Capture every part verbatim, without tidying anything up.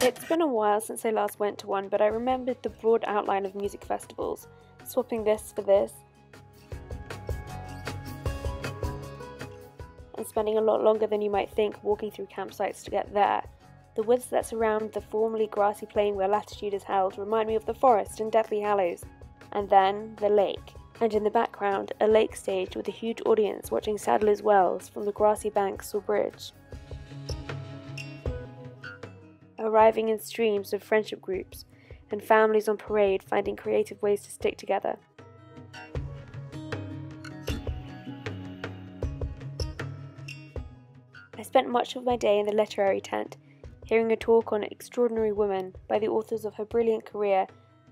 It's been a while since I last went to one, but I remembered the broad outline of music festivals, swapping this for this, and spending a lot longer than you might think walking through campsites to get there. The woods that surround the formerly grassy plain where Latitude is held remind me of the forest in Deathly Hallows, and then the lake, and in the background a lake stage with a huge audience watching Sadler's Wells from the grassy banks or bridge. Arriving in streams of friendship groups, and families on parade finding creative ways to stick together. I spent much of my day in the literary tent, hearing a talk on Extraordinary Women by the authors of her brilliant career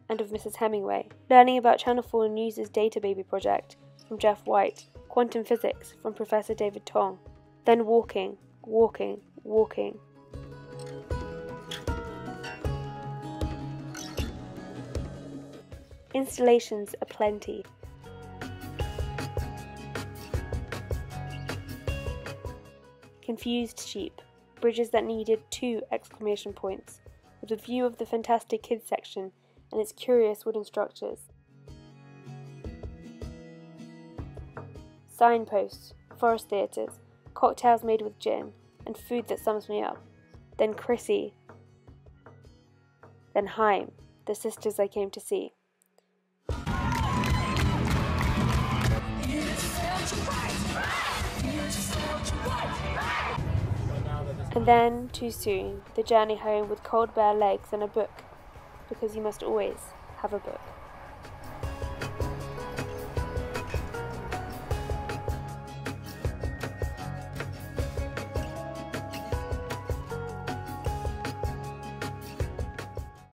and of Missus Hemingway, learning about Channel four News' Data Baby project from Jeff White, quantum physics from Professor David Tong, then walking, walking, walking. Installations aplenty. Confused sheep, bridges that needed two exclamation points, with a view of the fantastic kids section and its curious wooden structures. Signposts, forest theatres, cocktails made with gin, and food that sums me up. Then Chrissy. Then Haim, the sisters I came to see. And then, too soon, the journey home with cold bare legs and a book, because you must always have a book.